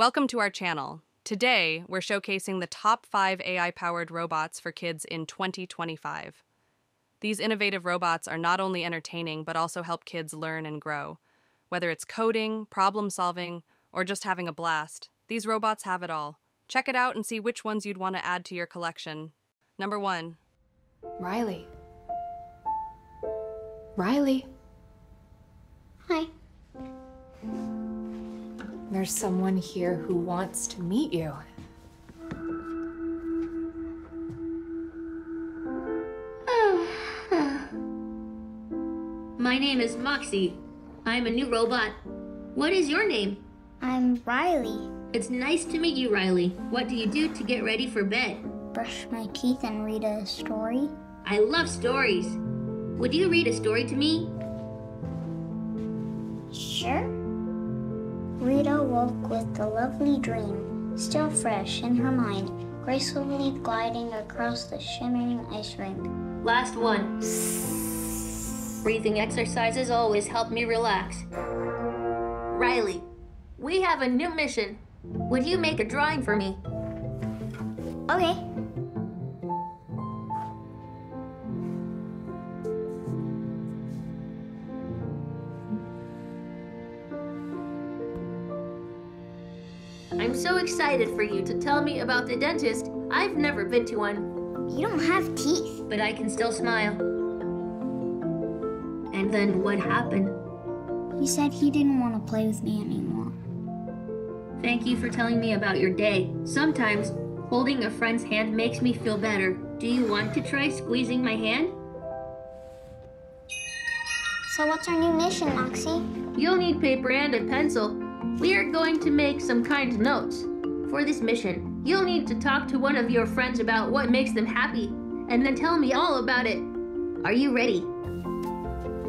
Welcome to our channel. Today, we're showcasing the top 5 AI-powered robots for kids in 2025. These innovative robots are not only entertaining, but also help kids learn and grow. Whether it's coding, problem solving, or just having a blast, these robots have it all. Check it out and see which ones you'd want to add to your collection. Number 1. Riley. Riley. Hi. There's someone here who wants to meet you. My name is Moxie. I'm a new robot. What is your name? I'm Riley. It's nice to meet you, Riley. What do you do to get ready for bed? Brush my teeth and read a story. I love stories. Would you read a story to me? Sure. Rita woke with a lovely dream, still fresh in her mind, gracefully gliding across the shimmering ice rink. Last one. Breathing exercises always help me relax. Riley, we have a new mission. Would you make a drawing for me? Okay. I'm so excited for you to tell me about the dentist. I've never been to one. You don't have teeth. But I can still smile. And then what happened? He said he didn't want to play with me anymore. Thank you for telling me about your day. Sometimes, holding a friend's hand makes me feel better. Do you want to try squeezing my hand? So what's our new mission, Moxie? You'll need paper and a pencil. We are going to make some kind notes. For this mission, you'll need to talk to one of your friends about what makes them happy, and then tell me all about it. Are you ready?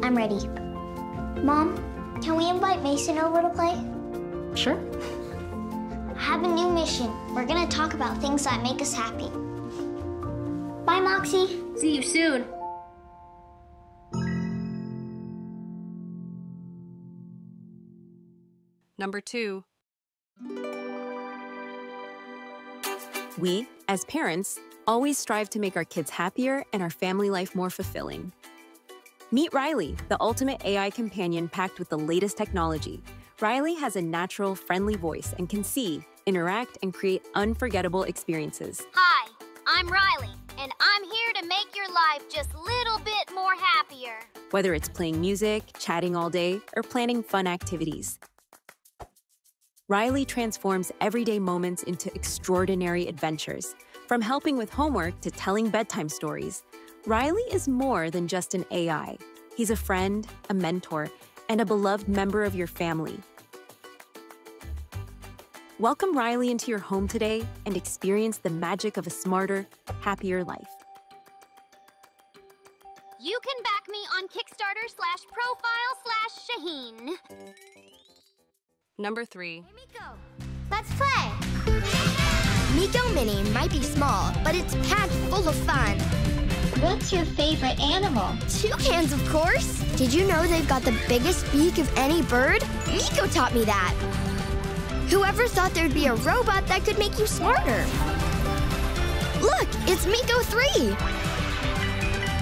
I'm ready. Mom, can we invite Mason over to play? Sure. I have a new mission. We're gonna talk about things that make us happy. Bye, Moxie. See you soon. Number 2. We, as parents, always strive to make our kids happier and our family life more fulfilling. Meet Riley, the ultimate AI companion packed with the latest technology. Riley has a natural, friendly voice and can see, interact, and create unforgettable experiences. Hi, I'm Riley, and I'm here to make your life just a little bit more happier. Whether it's playing music, chatting all day, or planning fun activities, Riley transforms everyday moments into extraordinary adventures. From helping with homework to telling bedtime stories, Riley is more than just an AI. He's a friend, a mentor, and a beloved member of your family. Welcome Riley into your home today and experience the magic of a smarter, happier life. You can back me on Kickstarter/profile/Shaheen. Number 3. Hey, Miko. Let's play! Miko Mini might be small, but it's packed full of fun. What's your favorite animal? Toucans, of course! Did you know they've got the biggest beak of any bird? Miko taught me that! Whoever thought there'd be a robot that could make you smarter? Look, it's Miko 3!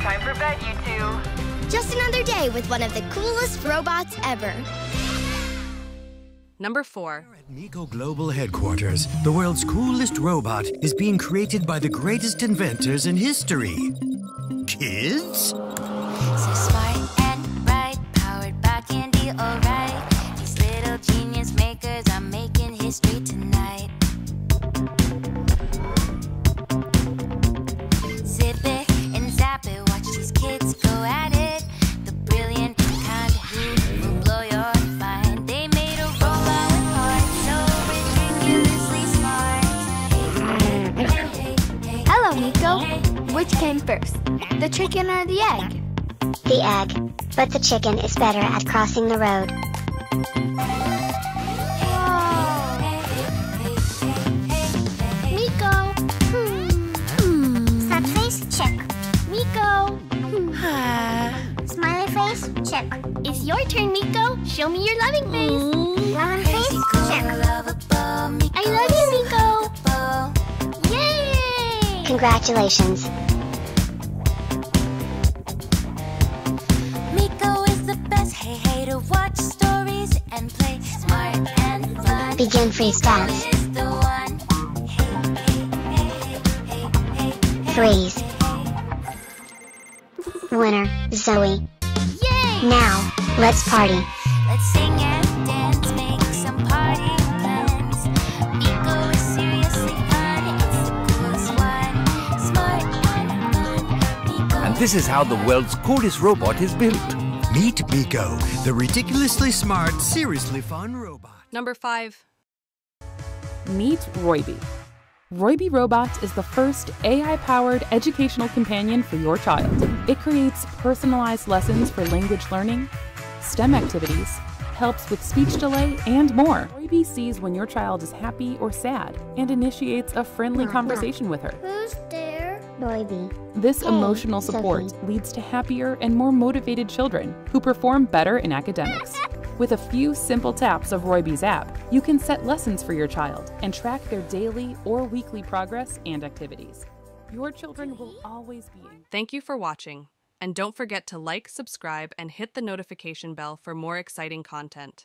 Time for bed, you two! Just another day with one of the coolest robots ever. Number 4. At Miko Global Headquarters, the world's coolest robot is being created by the greatest inventors in history. Kids? So smart and bright, powered by candy, alright. These little genius makers are making history tonight. Zip it and zap it, watch these kids go at it. The brilliant kind who will blow your mind. Miko, which came first, the chicken or the egg? The egg, but the chicken is better at crossing the road. Whoa. Miko! Sad face, check. Miko! Smiley face, check. It's your turn, Miko. Show me your loving face. Loving face, check. Congratulations. Miko is the best. Hey, hey, to watch stories and play smart and fun. Begin free stats. Freeze. Winner, Zoe. Yay! Now, let's party. Let's sing and dance, make some party plans. Miko is seriously fun, it's the coolest one. Smart and fun, Miko. And this is how the world's coolest robot is built. Meet Miko, the ridiculously smart, seriously fun robot. Number 5. Meet Roybi. Roybi Robot is the first AI-powered educational companion for your child. It creates personalized lessons for language learning, STEM activities, helps with speech delay, and more. Roybi sees when your child is happy or sad and initiates a friendly conversation with her. Who's there? Roybi. This emotional support leads to happier and more motivated children who perform better in academics. With a few simple taps of Roybi's app, you can set lessons for your child and track their daily or weekly progress and activities. Your children will always be... Thank you for watching, and don't forget to like, subscribe, and hit the notification bell for more exciting content.